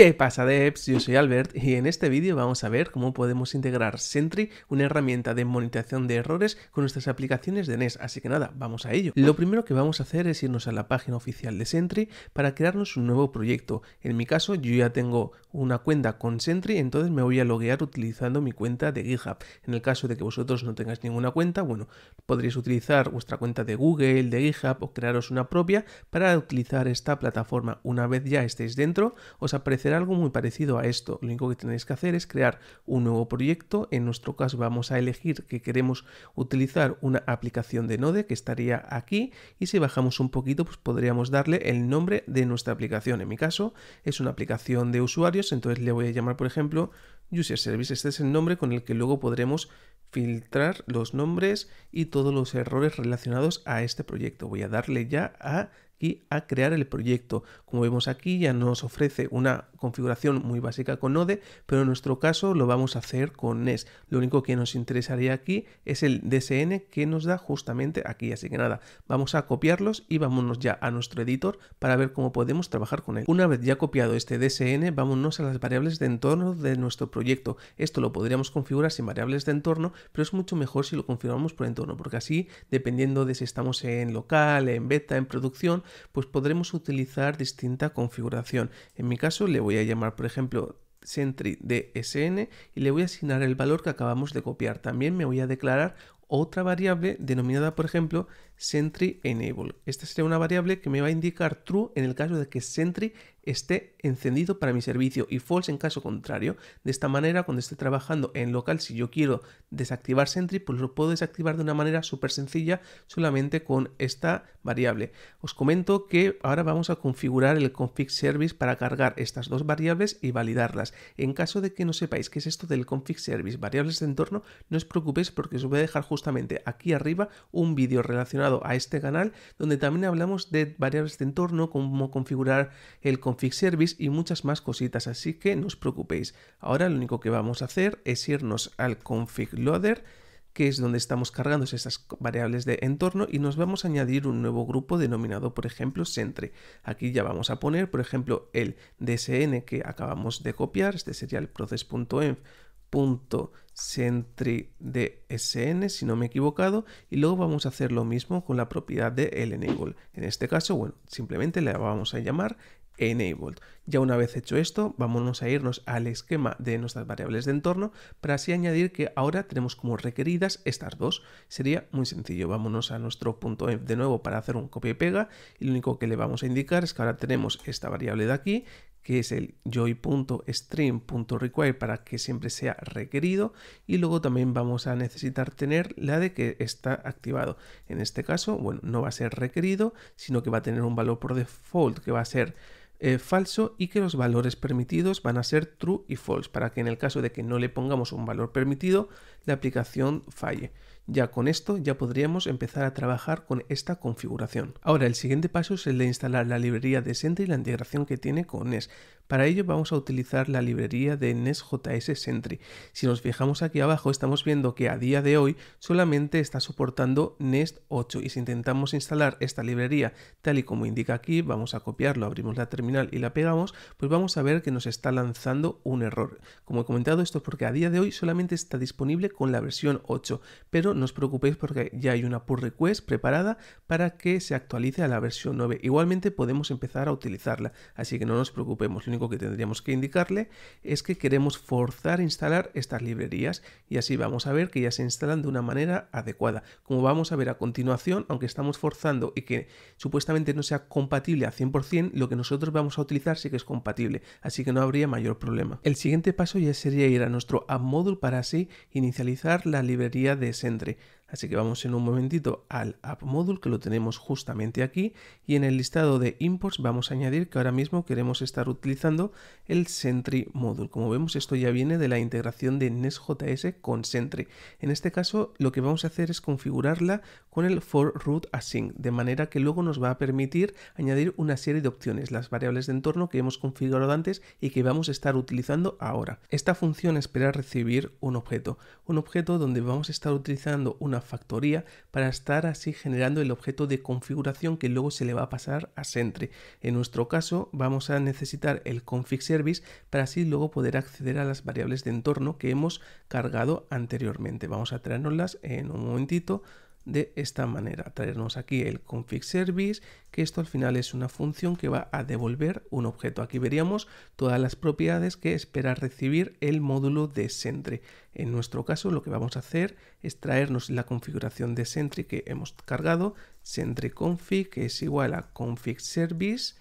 ¿Qué pasa, devs? Yo soy Albert y en este vídeo vamos a ver cómo podemos integrar Sentry, una herramienta de monitorización de errores, con nuestras aplicaciones de NES, así que nada, vamos a ello. Lo primero que vamos a hacer es irnos a la página oficial de Sentry para crearnos un nuevo proyecto. En mi caso, yo ya tengo una cuenta con Sentry, entonces me voy a loguear utilizando mi cuenta de GitHub. En el caso de que vosotros no tengáis ninguna cuenta, bueno, podréis utilizar vuestra cuenta de Google, de GitHub o crearos una propia para utilizar esta plataforma. Una vez ya estéis dentro, os aparece algo muy parecido a esto. Lo único que tenéis que hacer es crear un nuevo proyecto. En nuestro caso vamos a elegir que queremos utilizar una aplicación de Node, que estaría aquí, y si bajamos un poquito pues podríamos darle el nombre de nuestra aplicación. En mi caso es una aplicación de usuarios, entonces le voy a llamar por ejemplo UserController. Este es el nombre con el que luego podremos filtrar los nombres y todos los errores relacionados a este proyecto. Voy a darle ya a crear el proyecto. Como vemos aquí ya nos ofrece una configuración muy básica con Node, pero en nuestro caso lo vamos a hacer con NES. Lo único que nos interesaría aquí es el DSN que nos da justamente aquí, así que nada, vamos a copiarlos y vámonos ya a nuestro editor para ver cómo podemos trabajar con él. Una vez ya copiado este DSN, vámonos a las variables de entorno de nuestro proyecto. Esto lo podríamos configurar sin variables de entorno, pero es mucho mejor si lo configuramos por entorno, porque así, dependiendo de si estamos en local, en beta, en producción, pues podremos utilizar distinta configuración. En mi caso le voy a llamar por ejemplo Sentry DSN y le voy a asignar el valor que acabamos de copiar. También me voy a declarar otra variable denominada por ejemplo SentryEnable. Esta sería una variable que me va a indicar true en el caso de que Sentry esté encendido para mi servicio y false en caso contrario. De esta manera, cuando esté trabajando en local, si yo quiero desactivar Sentry, pues lo puedo desactivar de una manera súper sencilla solamente con esta variable. Os comento que ahora vamos a configurar el ConfigService para cargar estas dos variables y validarlas. En caso de que no sepáis qué es esto del ConfigService, variables de entorno, no os preocupéis porque os voy a dejar justamente aquí arriba un vídeo relacionado a este canal donde también hablamos de variables de entorno, cómo configurar el ConfigService y muchas más cositas, así que no os preocupéis. Ahora lo único que vamos a hacer es irnos al config loader, que es donde estamos cargando esas variables de entorno, y nos vamos a añadir un nuevo grupo denominado por ejemplo Sentry. Aquí ya vamos a poner por ejemplo el DSN que acabamos de copiar. Este sería el process.env.SentryDSN, si no me he equivocado, y luego vamos a hacer lo mismo con la propiedad de el Enable. En este caso, bueno, simplemente la vamos a llamar Enabled. Ya una vez hecho esto, vámonos a irnos al esquema de nuestras variables de entorno para así añadir que ahora tenemos como requeridas estas dos. Sería muy sencillo. Vámonos a nuestro .env de nuevo para hacer un copia y pega, y lo único que le vamos a indicar es que ahora tenemos esta variable de aquí, que es el joy.stream.require para que siempre sea requerido, y luego también vamos a necesitar tener la de que está activado. En este caso, bueno, no va a ser requerido, sino que va a tener un valor por default que va a ser falso, y que los valores permitidos van a ser true y false para que en el caso de que no le pongamos un valor permitido la aplicación falle. Ya con esto ya podríamos empezar a trabajar con esta configuración. Ahora el siguiente paso es el de instalar la librería de Sentry y la integración que tiene con NES. Para ello vamos a utilizar la librería de NestJS Sentry. Si nos fijamos aquí abajo estamos viendo que a día de hoy solamente está soportando Nest 8, y si intentamos instalar esta librería tal y como indica aquí, vamos a copiarlo, abrimos la terminal y la pegamos, pues vamos a ver que nos está lanzando un error. Como he comentado, esto es porque a día de hoy solamente está disponible con la versión 8, pero no os preocupéis porque ya hay una pull request preparada para que se actualice a la versión 9. Igualmente podemos empezar a utilizarla, así que no nos preocupemos. Lo único que tendríamos que indicarle es que queremos forzar a instalar estas librerías, y así vamos a ver que ya se instalan de una manera adecuada. Como vamos a ver a continuación, aunque estamos forzando y que supuestamente no sea compatible a 100%, lo que nosotros vamos a utilizar sí que es compatible, así que no habría mayor problema. El siguiente paso ya sería ir a nuestro AppModule para así inicializar la librería de Sentry. Así que vamos en un momentito al AppModule, que lo tenemos justamente aquí, y en el listado de imports vamos a añadir que ahora mismo queremos estar utilizando el SentryModule. Como vemos, esto ya viene de la integración de NestJS con Sentry. En este caso lo que vamos a hacer es configurarla con el forRootAsync, de manera que luego nos va a permitir añadir una serie de opciones, las variables de entorno que hemos configurado antes y que vamos a estar utilizando ahora. Esta función espera recibir un objeto donde vamos a estar utilizando una una factoría para estar así generando el objeto de configuración que luego se le va a pasar a Sentry. En nuestro caso vamos a necesitar el ConfigService para así luego poder acceder a las variables de entorno que hemos cargado anteriormente. Vamos a traernoslas en un momentito. De esta manera, traernos aquí el ConfigService, que esto al final es una función que va a devolver un objeto. Aquí veríamos todas las propiedades que espera recibir el módulo de Sentry. En nuestro caso lo que vamos a hacer es traernos la configuración de Sentry que hemos cargado, SentryConfig, que es igual a ConfigService,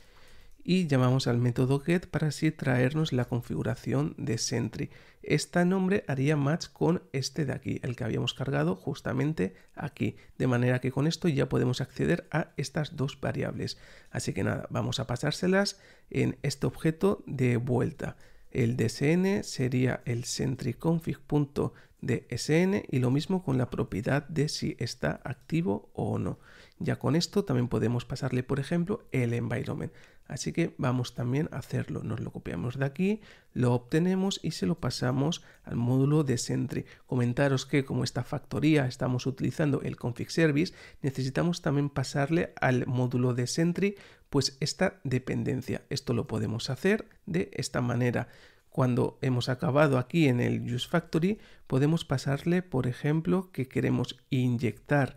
y llamamos al método get para así traernos la configuración de Sentry. Este nombre haría match con este de aquí, el que habíamos cargado justamente aquí, de manera que con esto ya podemos acceder a estas dos variables. Así que nada, vamos a pasárselas en este objeto de vuelta. El DSN sería el SentryConfig.dsn y lo mismo con la propiedad de si está activo o no. Ya con esto también podemos pasarle, por ejemplo, el environment. Así que vamos también a hacerlo. Nos lo copiamos de aquí, lo obtenemos y se lo pasamos al módulo de Sentry. Comentaros que como esta factoría estamos utilizando el ConfigService, necesitamos también pasarle al módulo de Sentry pues esta dependencia. Esto lo podemos hacer de esta manera. Cuando hemos acabado aquí en el UseFactory, podemos pasarle, por ejemplo, que queremos inyectar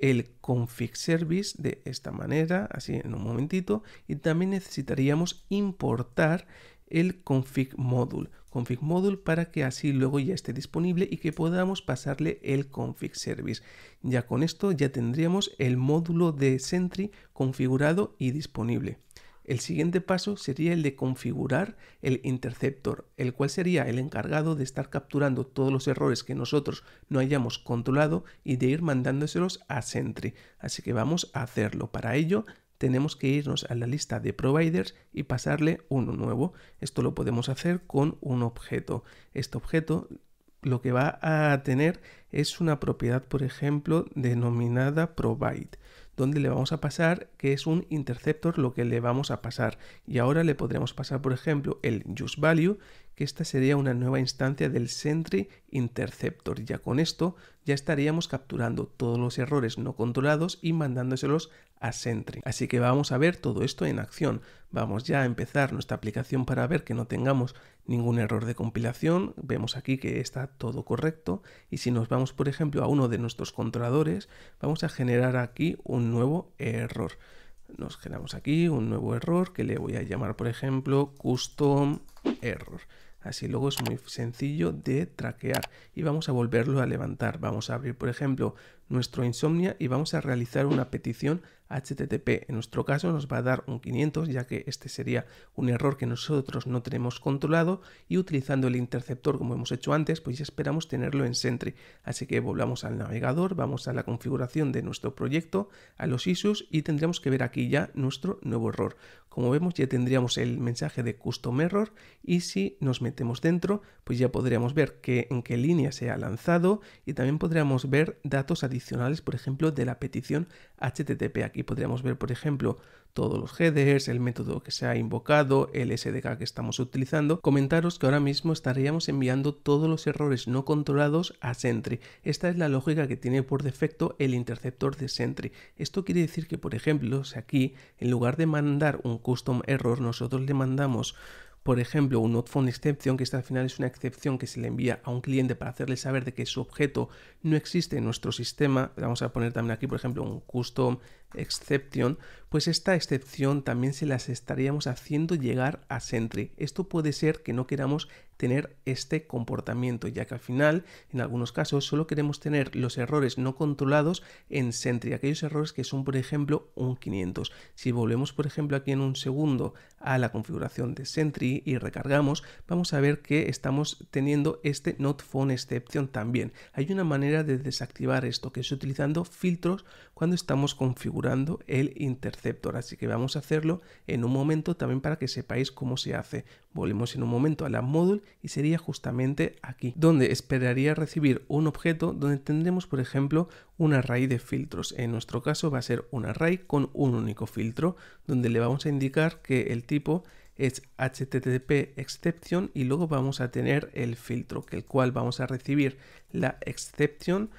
el ConfigService de esta manera, así en un momentito, y también necesitaríamos importar el ConfigModule para que así luego ya esté disponible y que podamos pasarle el ConfigService. Ya con esto ya tendríamos el módulo de Sentry configurado y disponible. El siguiente paso sería el de configurar el interceptor, el cual sería el encargado de estar capturando todos los errores que nosotros no hayamos controlado y de ir mandándoselos a Sentry. Así que vamos a hacerlo. Para ello tenemos que irnos a la lista de providers y pasarle uno nuevo. Esto lo podemos hacer con un objeto. Este objeto lo que va a tener es una propiedad, por ejemplo, denominada provide, donde le vamos a pasar que es un interceptor lo que le vamos a pasar. Y ahora le podremos pasar, por ejemplo, el useValue, que esta sería una nueva instancia del SentryInterceptor. Ya con esto ya estaríamos capturando todos los errores no controlados y mandándoselos a Sentry. Así que vamos a ver todo esto en acción. Vamos ya a empezar nuestra aplicación para ver que no tengamos ningún error de compilación. Vemos aquí que está todo correcto y si nos vamos, por ejemplo, a uno de nuestros controladores, vamos a generar aquí un nuevo error. Nos generamos aquí un nuevo error que le voy a llamar, por ejemplo, custom error. Así luego es muy sencillo de traquear y vamos a volverlo a levantar. Vamos a abrir, por ejemplo, nuestro Insomnia y vamos a realizar una petición HTTP. En nuestro caso nos va a dar un 500, ya que este sería un error que nosotros no tenemos controlado y utilizando el interceptor como hemos hecho antes, pues ya esperamos tenerlo en Sentry. Así que volvamos al navegador, vamos a la configuración de nuestro proyecto, a los issues y tendremos que ver aquí ya nuestro nuevo error. Como vemos ya tendríamos el mensaje de custom error y si nos metemos dentro, pues ya podríamos ver en qué línea se ha lanzado y también podríamos ver datos adicionales, por ejemplo, de la petición HTTP. Aquí podríamos ver, por ejemplo, todos los headers, el método que se ha invocado, el SDK que estamos utilizando. Comentaros que ahora mismo estaríamos enviando todos los errores no controlados a Sentry. Esta es la lógica que tiene por defecto el interceptor de Sentry. Esto quiere decir que, por ejemplo, si aquí, en lugar de mandar un custom error, nosotros le mandamos, por ejemplo, un NotFoundException, que esta al final es una excepción que se le envía a un cliente para hacerle saber de que su objeto no existe en nuestro sistema. Vamos a poner también aquí, por ejemplo, un custom exception, pues esta excepción también se las estaríamos haciendo llegar a Sentry. Esto puede ser que no queramos tener este comportamiento, ya que al final en algunos casos solo queremos tener los errores no controlados en Sentry, aquellos errores que son, por ejemplo, un 500. Si volvemos, por ejemplo, aquí en un segundo a la configuración de Sentry y recargamos, vamos a ver que estamos teniendo este NotFoundException también. Hay una manera de desactivar esto, que es utilizando filtros cuando estamos configurando el interceptor, así que vamos a hacerlo en un momento también para que sepáis cómo se hace. Volvemos en un momento a la AppModule y sería justamente aquí donde esperaría recibir un objeto donde tendremos, por ejemplo, un array de filtros. En nuestro caso va a ser un array con un único filtro donde le vamos a indicar que el tipo es HTTPException y luego vamos a tener el filtro, que el cual vamos a recibir la exception,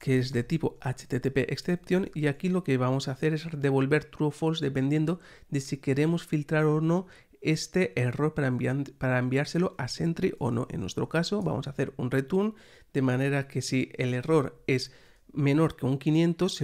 que es de tipo HTTPException, y aquí lo que vamos a hacer es devolver true o false dependiendo de si queremos filtrar o no este error para enviárselo a Sentry o no. En nuestro caso vamos a hacer un return, de manera que si el error es menor que un 500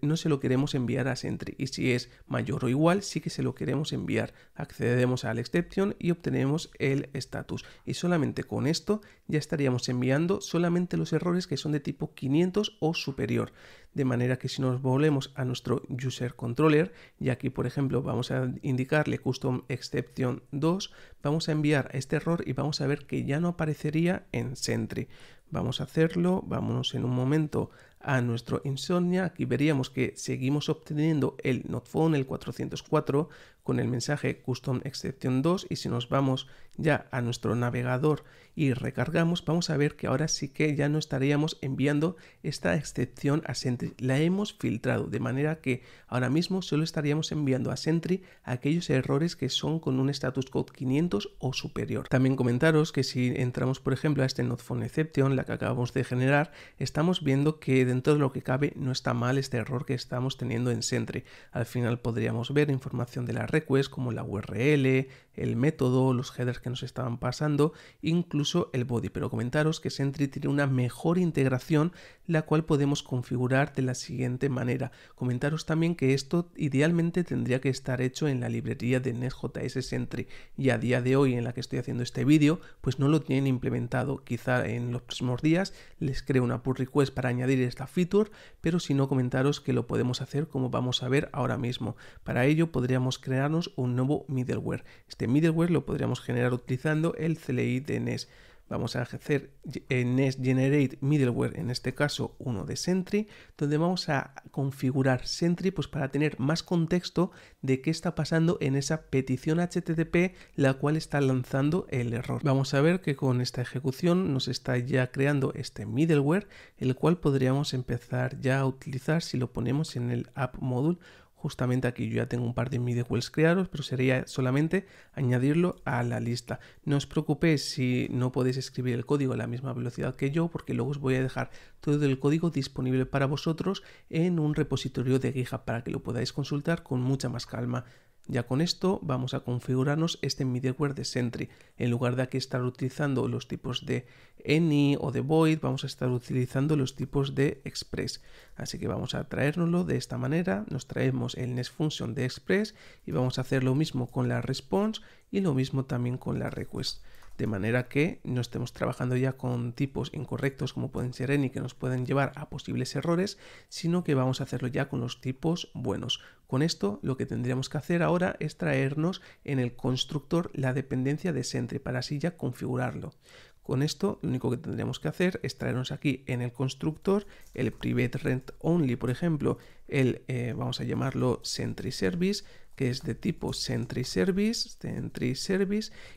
no se lo queremos enviar a Sentry, y si es mayor o igual sí que se lo queremos enviar. Accedemos al exception y obtenemos el status, y solamente con esto ya estaríamos enviando solamente los errores que son de tipo 500 o superior, de manera que si nos volvemos a nuestro UserController, y aquí por ejemplo vamos a indicarle Custom Exception 2, vamos a enviar este error y vamos a ver que ya no aparecería en Sentry. Vamos a hacerlo, vámonos en un momento a nuestro Insomnia. Aquí veríamos que seguimos obteniendo el NotFound, el 404, con el mensaje Custom Exception 2, y si nos vamos ya a nuestro navegador y recargamos, vamos a ver que ahora sí que ya no estaríamos enviando esta excepción a Sentry, la hemos filtrado, de manera que ahora mismo solo estaríamos enviando a Sentry aquellos errores que son con un status code 500 o superior. También comentaros que si entramos por ejemplo a este NotFound Exception, la que acabamos de generar, estamos viendo que dentro de lo que cabe no está mal este error que estamos teniendo en Sentry. Al final podríamos ver información de la request como la URL, el método, los headers que nos estaban pasando, incluso el body, pero comentaros que Sentry tiene una mejor integración, la cual podemos configurar de la siguiente manera. Comentaros también que esto idealmente tendría que estar hecho en la librería de NestJS Sentry, y a día de hoy en la que estoy haciendo este vídeo pues no lo tienen implementado. Quizá en los próximos días les creo una pull request para añadir esta feature, pero si no, comentaros que lo podemos hacer como vamos a ver ahora mismo. Para ello podríamos crearnos un nuevo middleware. Este middleware lo podríamos generar utilizando el CLI de Nest. Vamos a hacer NestGenerate Middleware, en este caso uno de Sentry, donde vamos a configurar Sentry pues para tener más contexto de qué está pasando en esa petición HTTP la cual está lanzando el error. Vamos a ver que con esta ejecución nos está ya creando este middleware, el cual podríamos empezar ya a utilizar si lo ponemos en el AppModule. Justamente aquí yo ya tengo un par de middlewares creados, pero sería solamente añadirlo a la lista. No os preocupéis si no podéis escribir el código a la misma velocidad que yo, porque luego os voy a dejar todo el código disponible para vosotros en un repositorio de GitHub para que lo podáis consultar con mucha más calma. Ya con esto vamos a configurarnos este middleware de Sentry. En lugar de aquí estar utilizando los tipos de any o de void, vamos a estar utilizando los tipos de express. Así que vamos a traérnoslo de esta manera. Nos traemos el nest function de express y vamos a hacer lo mismo con la response y lo mismo también con la request, de manera que no estemos trabajando ya con tipos incorrectos como pueden ser any, que nos pueden llevar a posibles errores, sino que vamos a hacerlo ya con los tipos buenos. Con esto lo que tendríamos que hacer ahora es traernos en el constructor la dependencia de Sentry para así ya configurarlo. Con esto lo único que tendríamos que hacer es traernos aquí en el constructor el private rent only, por ejemplo, el vamos a llamarlo SentryService, que es de tipo SentryService,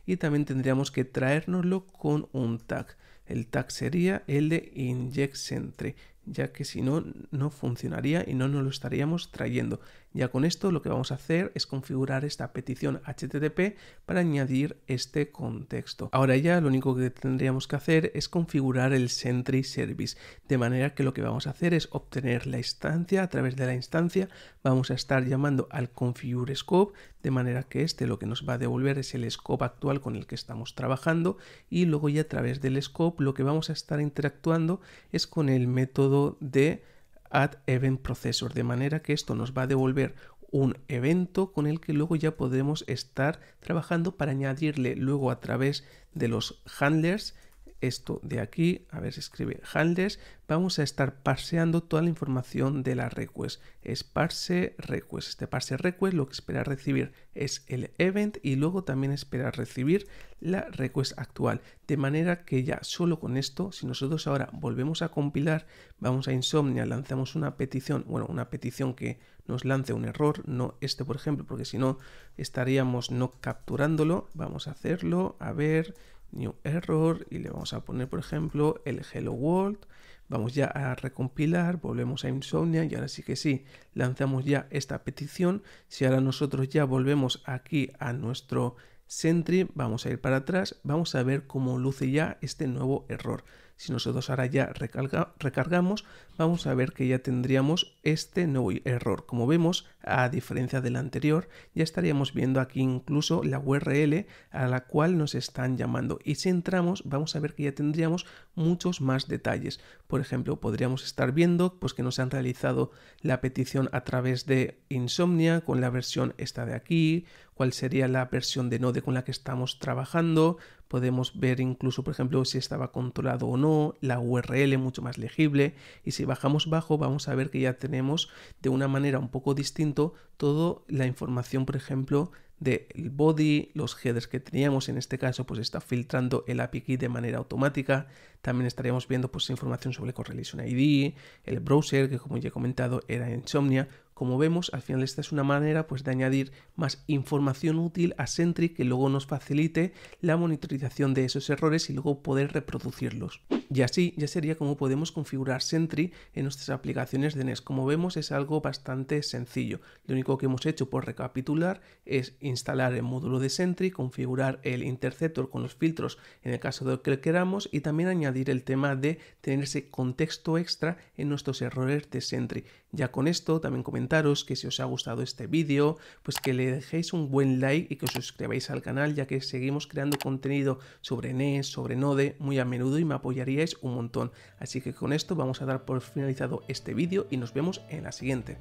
y también tendríamos que traérnoslo con un tag. El tag sería el de InjectSentry, ya que si no, no funcionaría y no nos lo estaríamos trayendo. Ya con esto lo que vamos a hacer es configurar esta petición HTTP para añadir este contexto. Ahora ya lo único que tendríamos que hacer es configurar el Sentry Service, de manera que lo que vamos a hacer es obtener la instancia. A través de la instancia vamos a estar llamando al configure scope, de manera que este lo que nos va a devolver es el scope actual con el que estamos trabajando, y luego ya a través del scope lo que vamos a estar interactuando es con el método de add event processor, de manera que esto nos va a devolver un evento con el que luego ya podemos estar trabajando para añadirle luego a través de los handlers. Esto de aquí, a ver, se escribe handlers. Vamos a estar parseando toda la información de la request. Es parse request. Este parse request lo que espera recibir es el event y luego también espera recibir la request actual. De manera que ya solo con esto, si nosotros ahora volvemos a compilar, vamos a Insomnia, lanzamos una petición, bueno, una petición que nos lance un error, no este por ejemplo, porque si no estaríamos no capturándolo. Vamos a hacerlo, a ver, new error, y le vamos a poner por ejemplo el hello world. Vamos ya a recompilar, volvemos a Insomnia y ahora sí que sí, lanzamos ya esta petición. Si ahora nosotros ya volvemos aquí a nuestro Sentry, vamos a ir para atrás, vamos a ver cómo luce ya este nuevo error. Si nosotros ahora ya recargamos, vamos a ver que ya tendríamos este nuevo error. Como vemos, a diferencia del anterior, ya estaríamos viendo aquí incluso la URL a la cual nos están llamando. Y si entramos, vamos a ver que ya tendríamos muchos más detalles. Por ejemplo, podríamos estar viendo pues, que nos han realizado la petición a través de Insomnia con la versión esta de aquí, cuál sería la versión de Node con la que estamos trabajando. Podemos ver incluso, por ejemplo, si estaba controlado o no, la URL mucho más legible. Y si bajamos bajo, vamos a ver que ya tenemos de una manera un poco distinta toda la información, por ejemplo, del body, los headers que teníamos. En este caso, pues está filtrando el API Key de manera automática. También estaríamos viendo pues, información sobre Correlation ID, el browser, que como ya he comentado era Insomnia. Como vemos, al final esta es una manera pues, de añadir más información útil a Sentry que luego nos facilite la monitorización de esos errores y luego poder reproducirlos. Y así ya sería como podemos configurar Sentry en nuestras aplicaciones de NES. Como vemos, es algo bastante sencillo. Lo único que hemos hecho por recapitular es instalar el módulo de Sentry, configurar el interceptor con los filtros en el caso de que queramos y también añadir el tema de tener ese contexto extra en nuestros errores de Sentry. Ya con esto también comentaros que si os ha gustado este vídeo, pues que le dejéis un buen like y que os suscribáis al canal, ya que seguimos creando contenido sobre NES, sobre Node muy a menudo y me apoyaríais un montón. Así que con esto vamos a dar por finalizado este vídeo y nos vemos en la siguiente.